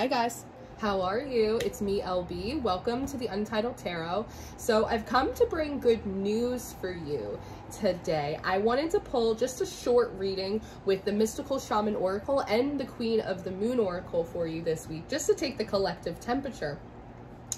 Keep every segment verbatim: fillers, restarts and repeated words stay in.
Hi guys, how are you? It's me, L B. Welcome to the Untitled Tarot. So I've come to bring good news for you today. I wanted to pull just a short reading with the Mystical Shaman Oracle and the Queen of the Moon Oracle for you this week, just to take the collective temperature.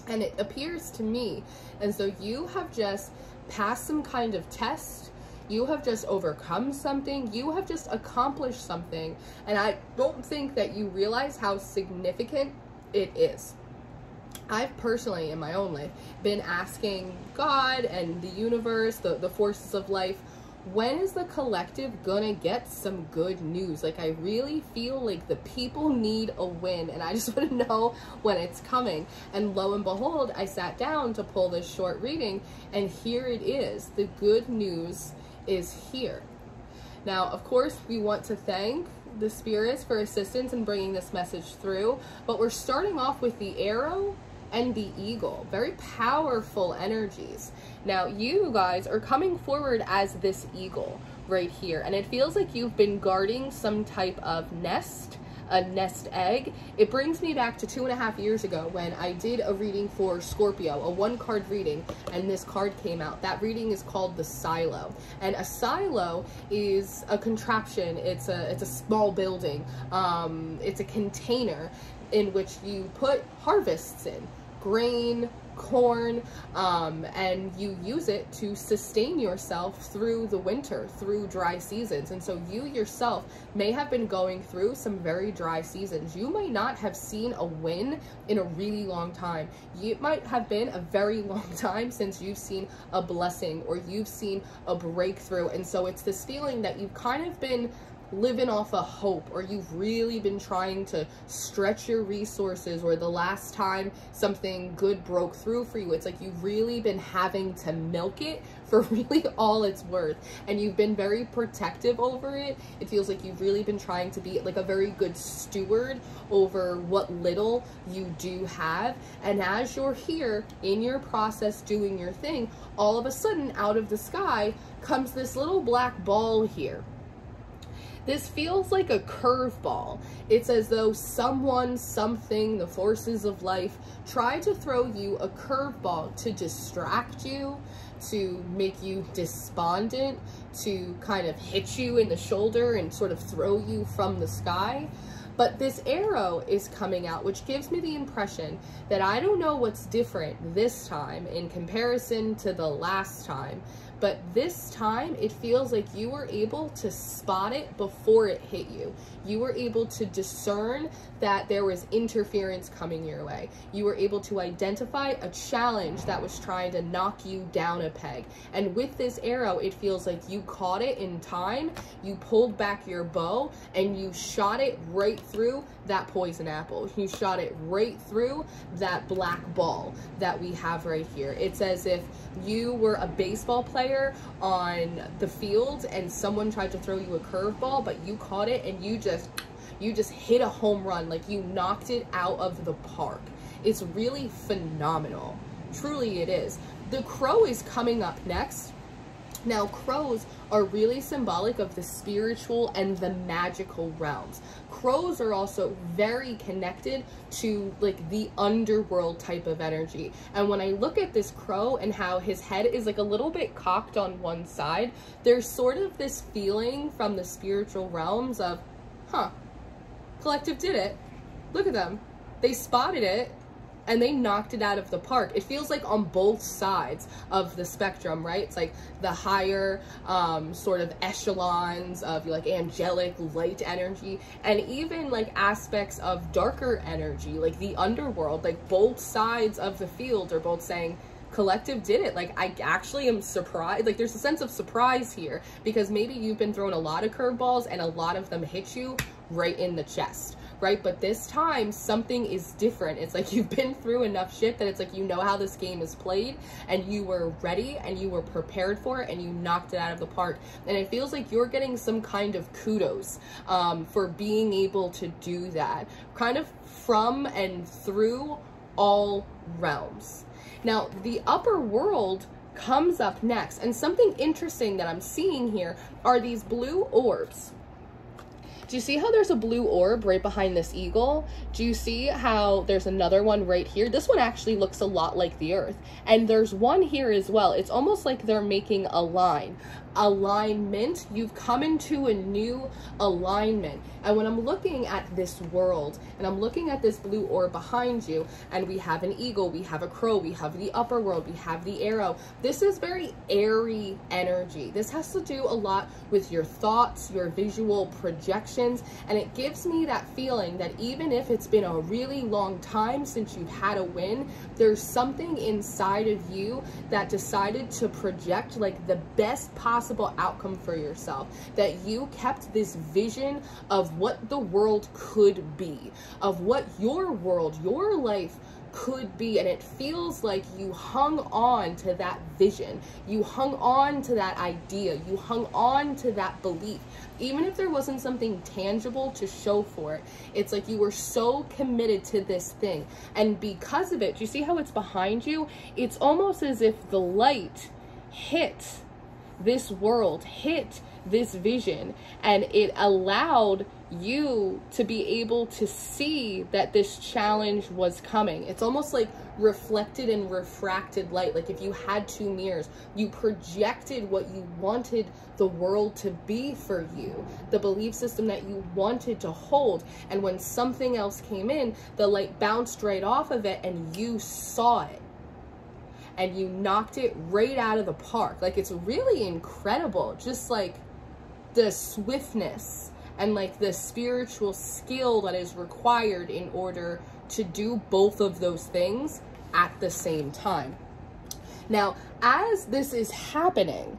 And it appears to me as though you have just passed some kind of test. You have just overcome something. You have just accomplished something. And I don't think that you realize how significant it is. I've personally, in my own life, been asking God and the universe, the, the forces of life, when is the collective gonna get some good news? Like, I really feel like the people need a win, and I just want to know when it's coming. And lo and behold, I sat down to pull this short reading, and here it is. The good news is here. Now, of course, we want to thank the spirits for assistance in bringing this message through, but we're starting off with the arrow and the eagle. Very powerful energies. Now, you guys are coming forward as this eagle right here, and it feels like you've been guarding some type of nest, a nest egg. It brings me back to two and a half years ago when I did a reading for Scorpio, a one card reading, and this card came out. That reading is called the silo, and a silo is a contraption. It's a it's a small building. Um, it's a container in which you put harvests in, grain, corn, um, and you use it to sustain yourself through the winter, through dry seasons. And so you yourself may have been going through some very dry seasons. You might not have seen a win in a really long time. It might have been a very long time since you've seen a blessing or you've seen a breakthrough. And so it's this feeling that you've kind of been living off a hope, or you've really been trying to stretch your resources, or the last time something good broke through for you, it's like you've really been having to milk it for really all it's worth, and you've been very protective over it. It feels like you've really been trying to be like a very good steward over what little you do have. And as you're here in your process doing your thing, all of a sudden out of the sky comes this little black ball here. This feels like a curveball. It's as though someone, something, the forces of life tried to throw you a curveball to distract you, to make you despondent, to kind of hit you in the shoulder and sort of throw you from the sky. But this arrow is coming out, which gives me the impression that I don't know what's different this time in comparison to the last time. But this time, it feels like you were able to spot it before it hit you. You were able to discern that there was interference coming your way. You were able to identify a challenge that was trying to knock you down a peg. And with this arrow, it feels like you caught it in time, you pulled back your bow, and you shot it right through that poison apple. You shot it right through that black ball that we have right here. It's as if you were a baseball player on the field and someone tried to throw you a curveball, but you caught it and you just you just hit a home run. Like, you knocked it out of the park. It's really phenomenal. Truly it is. The crow is coming up next. Now, crows are really symbolic of the spiritual and the magical realms. Crows are also very connected to like the underworld type of energy. And when I look at this crow and how his head is like a little bit cocked on one side, there's sort of this feeling from the spiritual realms of, huh, collective did it. Look at them. They spotted it. And they knocked it out of the park. It feels like on both sides of the spectrum, right? It's like the higher um, sort of echelons of like angelic light energy, and even like aspects of darker energy, like the underworld. Like, both sides of the field are both saying, collective did it. Like, I actually am surprised. Like, there's a sense of surprise here, because maybe you've been thrown a lot of curveballs and a lot of them hit you right in the chest, right? But this time something is different. It's like you've been through enough shit that it's like you know how this game is played, and you were ready and you were prepared for it, and you knocked it out of the park. And it feels like you're getting some kind of kudos um, for being able to do that, kind of from and through all realms. Now, the upper world comes up next, and something interesting that I'm seeing here are these blue orbs. Do you see how there's a blue orb right behind this eagle? Do you see how there's another one right here? This one actually looks a lot like the earth. And there's one here as well. It's almost like they're making a line. Alignment. You've come into a new alignment. And when I'm looking at this world and I'm looking at this blue orb behind you, and we have an eagle, we have a crow, we have the upper world, we have the arrow. This is very airy energy. This has to do a lot with your thoughts, your visual projections, and it gives me that feeling that even if it's been a really long time since you've had a win, there's something inside of you that decided to project like the best possible possible outcome for yourself, that you kept this vision of what the world could be, of what your world, your life could be, and it feels like you hung on to that vision, you hung on to that idea, you hung on to that belief. Even if there wasn't something tangible to show for it, it's like you were so committed to this thing, and because of it, do you see how it's behind you? It's almost as if the light hits this world, hit this vision, and it allowed you to be able to see that this challenge was coming. It's almost like reflected and refracted light. Like if you had two mirrors, you projected what you wanted the world to be for you, the belief system that you wanted to hold. And when something else came in, the light bounced right off of it and you saw it. And you knocked it right out of the park. Like, it's really incredible. Just like the swiftness and like the spiritual skill that is required in order to do both of those things at the same time. Now, as this is happening,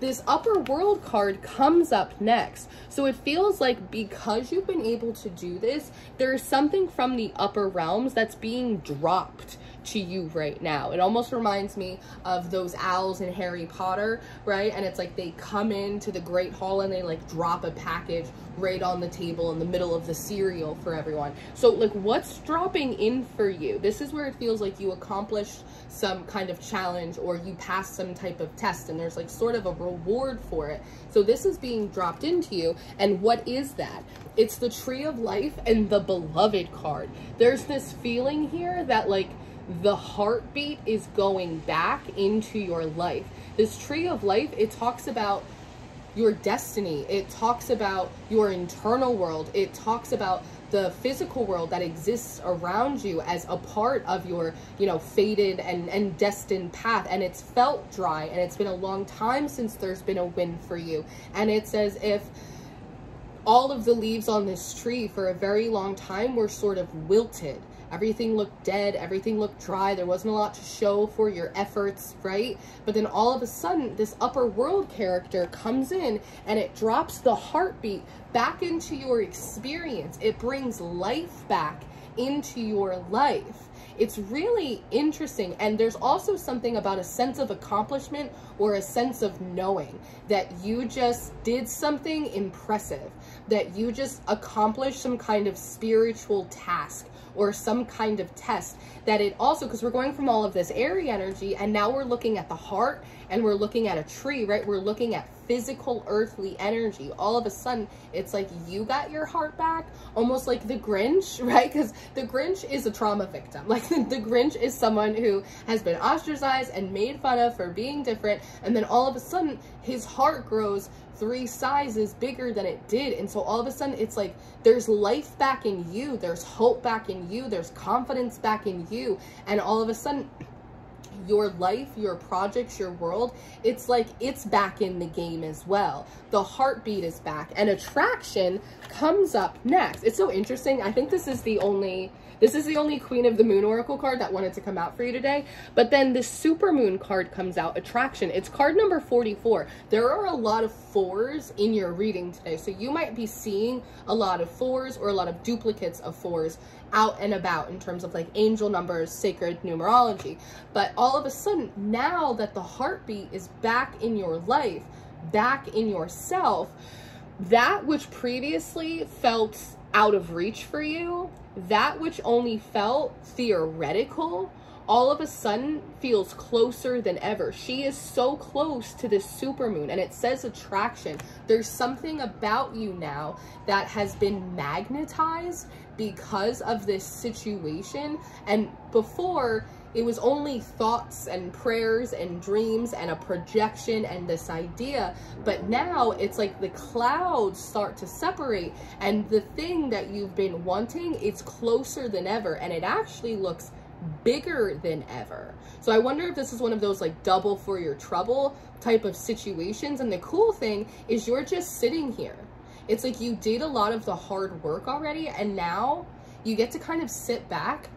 this upper world card comes up next. So it feels like because you've been able to do this, there is something from the upper realms that's being dropped to you right now. It almost reminds me of those owls in Harry Potter, right? And it's like they come into the Great Hall and they like drop a package right on the table in the middle of the cereal for everyone. So like, what's dropping in for you? This is where it feels like you accomplished some kind of challenge or you passed some type of test and there's like sort of a reward for it. So this is being dropped into you. And what is that? It's the Tree of Life and the Beloved card. There's this feeling here that like the heartbeat is going back into your life. This Tree of Life, it talks about your destiny. It talks about your internal world. It talks about the physical world that exists around you as a part of your, you know, fated and, and destined path. And it's felt dry, and it's been a long time since there's been a win for you. And it's as if all of the leaves on this tree for a very long time were sort of wilted. Everything looked dead, everything looked dry, there wasn't a lot to show for your efforts, right? But then all of a sudden, this upper world character comes in and it drops the heartbeat back into your experience. It brings life back into your life. It's really interesting. And there's also something about a sense of accomplishment or a sense of knowing that you just did something impressive, that you just accomplished some kind of spiritual task or some kind of test. That it also, because we're going from all of this airy energy and now we're looking at the heart and we're looking at a tree, right? We're looking at physical earthly energy. All of a sudden, it's like you got your heart back, almost like the Grinch, right? Because the Grinch is a trauma victim. Like the, the Grinch is someone who has been ostracized and made fun of for being different. And then all of a sudden, his heart grows three sizes bigger than it did. And so all of a sudden, it's like there's life back in you. There's hope back in you. There's confidence back in you. And all of a sudden, your life, your projects, your world, it's like it's back in the game as well. The heartbeat is back, and attraction comes up next. It's so interesting. I think this is the only this is the only Queen of the Moon Oracle card that wanted to come out for you today. But then the Supermoon card comes out, attraction. It's card number forty-four. There are a lot of fours in your reading today, so you might be seeing a lot of fours or a lot of duplicates of fours out and about in terms of like angel numbers, sacred numerology. But all of a sudden, now that the heartbeat is back in your life, back in yourself, that which previously felt out of reach for you, that which only felt theoretical, all of a sudden feels closer than ever. She is so close to this supermoon, and it says attraction. There's something about you now that has been magnetized because of this situation. And before, it was only thoughts and prayers and dreams and a projection and this idea, but now it's like the clouds start to separate, and the thing that you've been wanting, it's closer than ever, and it actually looks bigger than ever. So I wonder if this is one of those like double for your trouble type of situations. And the cool thing is you're just sitting here. It's like you did a lot of the hard work already, and now you get to kind of sit back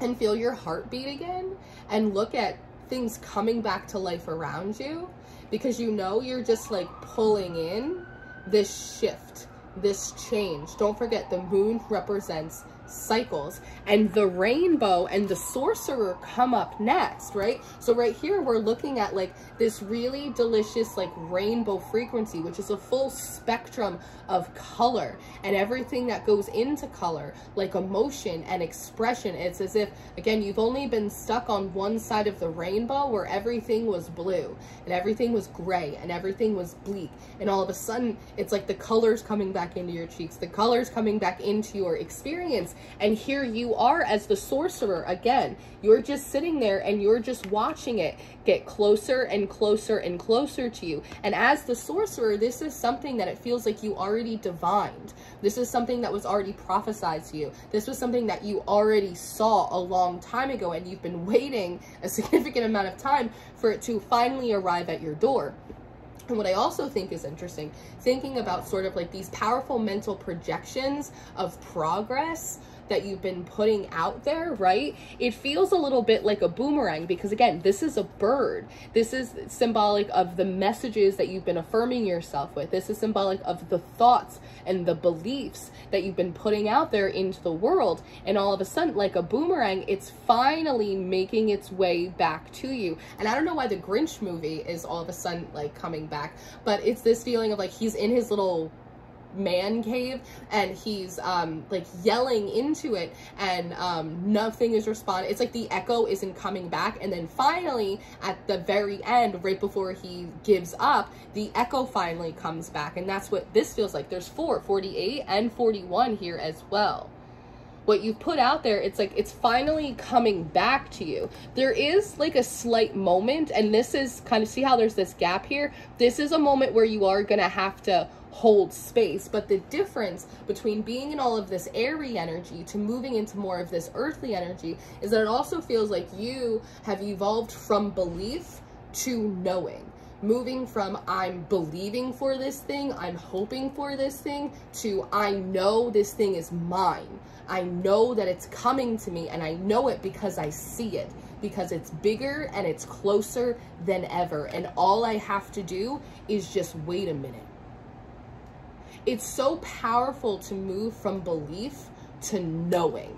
and feel your heartbeat again and look at things coming back to life around you, because you know you're just like pulling in this shift, this change. Don't forget, the moon represents cycles, and the rainbow and the sorcerer come up next, right? So right here we're looking at like this really delicious like rainbow frequency, which is a full spectrum of color and everything that goes into color, like emotion and expression. It's as if, again, you've only been stuck on one side of the rainbow where everything was blue and everything was gray and everything was bleak, and all of a sudden it's like the colors coming back into your cheeks, the colors coming back into your experience. And here you are as the sorcerer again. You're just sitting there and you're just watching it get closer and closer and closer to you. And as the sorcerer, this is something that it feels like you already divined. This is something that was already prophesied to you. This was something that you already saw a long time ago, and you've been waiting a significant amount of time for it to finally arrive at your door. And what I also think is interesting, thinking about sort of like these powerful mental projections of progress that you've been putting out there, right? It feels a little bit like a boomerang, because again, this is a bird. This is symbolic of the messages that you've been affirming yourself with. This is symbolic of the thoughts and the beliefs that you've been putting out there into the world. And all of a sudden, like a boomerang, it's finally making its way back to you. And I don't know why the Grinch movie is all of a sudden like coming back, but it's this feeling of like he's in his little man cave and he's um like yelling into it, and um nothing is responding. It's like the echo isn't coming back, and then finally at the very end, right before he gives up, the echo finally comes back. And that's what this feels like. There's four, forty-eight, and forty-one here as well. What you put out there, it's like it's finally coming back to you. There is like a slight moment, and this is kind of, see how there's this gap here? This is a moment where you are gonna have to hold space. But the difference between being in all of this airy energy to moving into more of this earthly energy is that it also feels like you have evolved from belief to knowing. Moving from I'm believing for this thing, I'm hoping for this thing, to I know this thing is mine. I know that it's coming to me, and I know it because I see it, because it's bigger and it's closer than ever. And all I have to do is just wait a minute. It's so powerful to move from belief to knowing.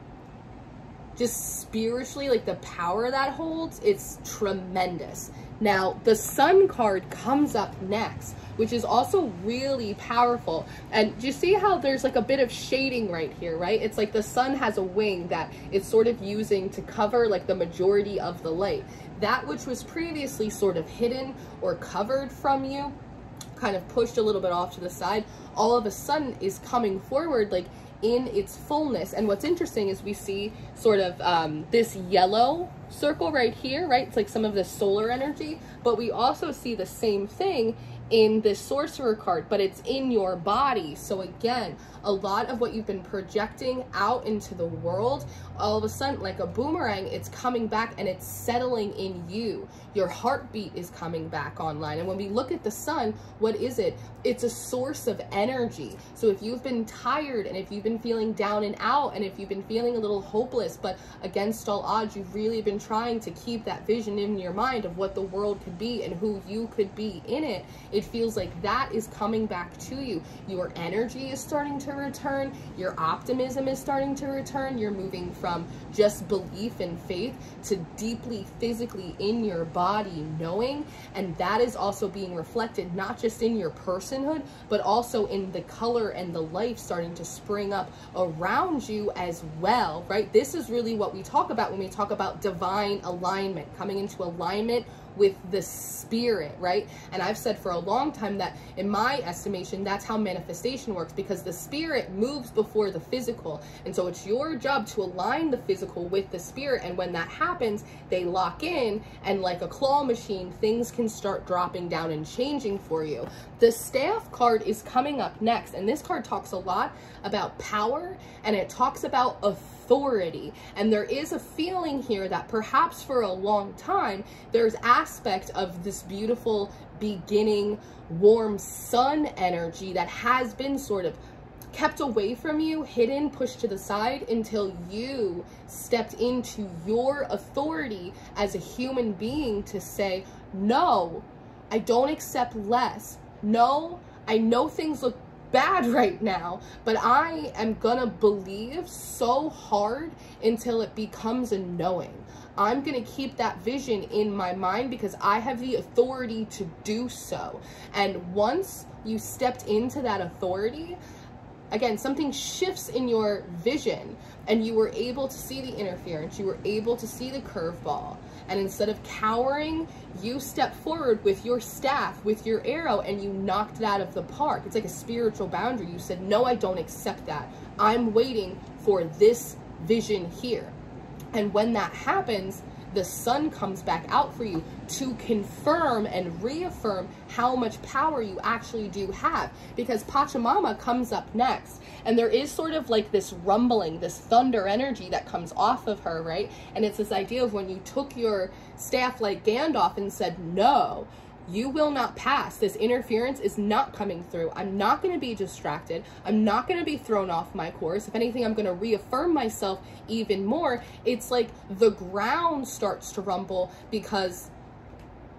Just spiritually, like the power that holds, it's tremendous. Now, the sun card comes up next, which is also really powerful. And do you see how there's like a bit of shading right here, right? It's like the sun has a wing that it's sort of using to cover like the majority of the light. That which was previously sort of hidden or covered from you, kind of pushed a little bit off to the side, all of a sudden is coming forward like in its fullness. And what's interesting is we see sort of um, this yellow circle right here, right? It's like some of the solar energy, but we also see the same thing in this sorcerer card, but it's in your body. So again, a lot of what you've been projecting out into the world, all of a sudden, like a boomerang, it's coming back and it's settling in you. Your heartbeat is coming back online. And when we look at the sun, what is it? It's a source of energy. So if you've been tired, and if you've been feeling down and out, and if you've been feeling a little hopeless, but against all odds, you've really been trying to keep that vision in your mind of what the world could be and who you could be in it, It feels like that is coming back to you. Your energy is starting to return. Your optimism is starting to return. You're moving from just belief and faith to deeply physically in your body knowing. And that is also being reflected not just in your personhood, but also in the color and the life starting to spring up around you as well, right? This is really what we talk about when we talk about divine alignment, coming into alignment with the spirit, right? And I've said for a long time that in my estimation, that's how manifestation works, because the spirit moves before the physical. And so it's your job to align the physical with the spirit. And when that happens, they lock in, and like a claw machine, things can start dropping down and changing for you. The staff card is coming up next. And this card talks a lot about power, and it talks about authority. And there is a feeling here that perhaps for a long time, there's actually aspect of this beautiful beginning warm sun energy that has been sort of kept away from you, hidden, pushed to the side until you stepped into your authority as a human being to say, no, I don't accept less. No, I know things look bad right now, but I am gonna believe so hard until it becomes a knowing. I'm going to keep that vision in my mind because I have the authority to do so. And once you stepped into that authority, again, something shifts in your vision and you were able to see the interference. You were able to see the curveball. And instead of cowering, you step forward with your staff, with your arrow, and you knocked it out of the park. It's like a spiritual boundary. You said, no, I don't accept that. I'm waiting for this vision here. And when that happens, the sun comes back out for you to confirm and reaffirm how much power you actually do have, because Pachamama comes up next. And there is sort of like this rumbling, this thunder energy that comes off of her, right? And it's this idea of when you took your staff like Gandalf and said, no, you will not pass. This interference is not coming through. I'm not going to be distracted. I'm not going to be thrown off my course. If anything, I'm going to reaffirm myself even more. It's like the ground starts to rumble because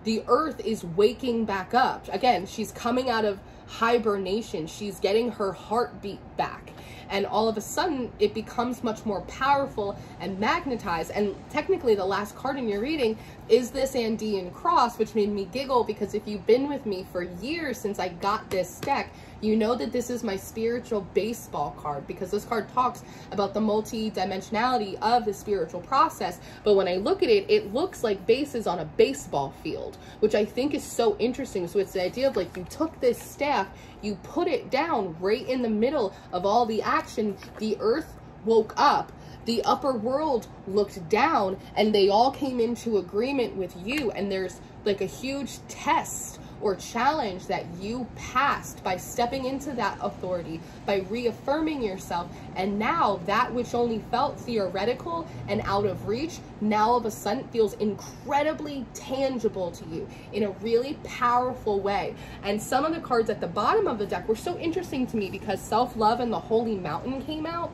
the earth is waking back up. Again, she's coming out of hibernation. She's getting her heartbeat back. And all of a sudden, it becomes much more powerful and magnetized. And technically, the last card in your reading is this Andean cross, which made me giggle because if you've been with me for years since I got this deck, you know that this is my spiritual baseball card, because this card talks about the multi-dimensionality of the spiritual process. But when I look at it, it looks like bases on a baseball field, which I think is so interesting. So it's the idea of like, you took this staff, you put it down right in the middle of all the action. The earth woke up, the upper world looked down, and they all came into agreement with you. And there's like a huge test or challenge that you passed by stepping into that authority, by reaffirming yourself. And now that which only felt theoretical and out of reach, now all of a sudden feels incredibly tangible to you in a really powerful way. And some of the cards at the bottom of the deck were so interesting to me because self-love and the Holy Mountain came out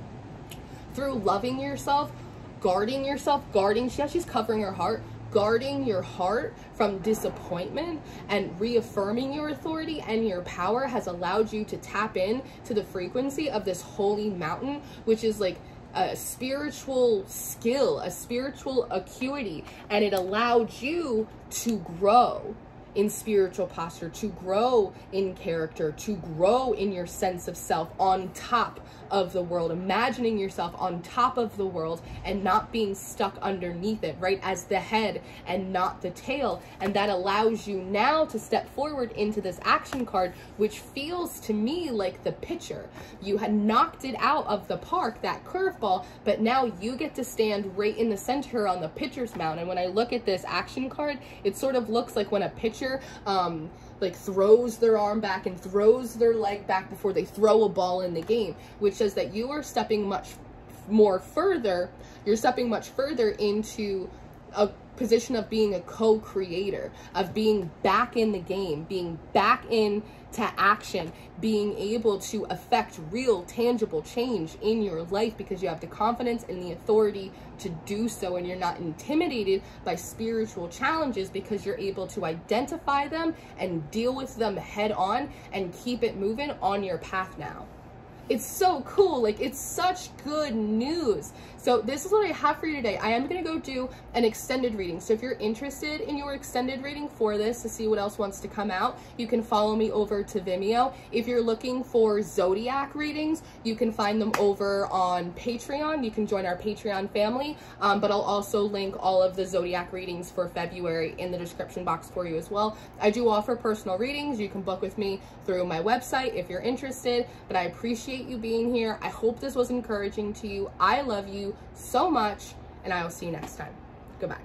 through loving yourself, guarding yourself, guarding, yeah, she's covering her heart, guarding your heart from disappointment and reaffirming your authority and your power has allowed you to tap in to the frequency of this Holy Mountain, which is like a spiritual skill, a spiritual acuity, and it allowed you to grow in spiritual posture, to grow in character, to grow in your sense of self on top of the world, imagining yourself on top of the world and not being stuck underneath it, right? As the head and not the tail. And that allows you now to step forward into this action card, which feels to me like the pitcher. You had knocked it out of the park, that curveball, but now you get to stand right in the center on the pitcher's mound. And when I look at this action card, it sort of looks like when a pitcher Um, like throws their arm back and throws their leg back before they throw a ball in the game, which says that you are stepping much more further. You're stepping much further into a position of being a co-creator, of being back in the game, being back into action, being able to affect real, tangible change in your life because you have the confidence and the authority to do so, and you're not intimidated by spiritual challenges because you're able to identify them and deal with them head on and keep it moving on your path now. It's so cool. Like, it's such good news. So this is what I have for you today. I am going to go do an extended reading. So if you're interested in your extended reading for this to see what else wants to come out, you can follow me over to Vimeo. If you're looking for Zodiac readings, you can find them over on Patreon. You can join our Patreon family. Um, but I'll also link all of the Zodiac readings for February in the description box for you as well. I do offer personal readings. You can book with me through my website if you're interested, but I appreciate you being here. I hope this was encouraging to you. I love you so much, and I will see you next time. Goodbye.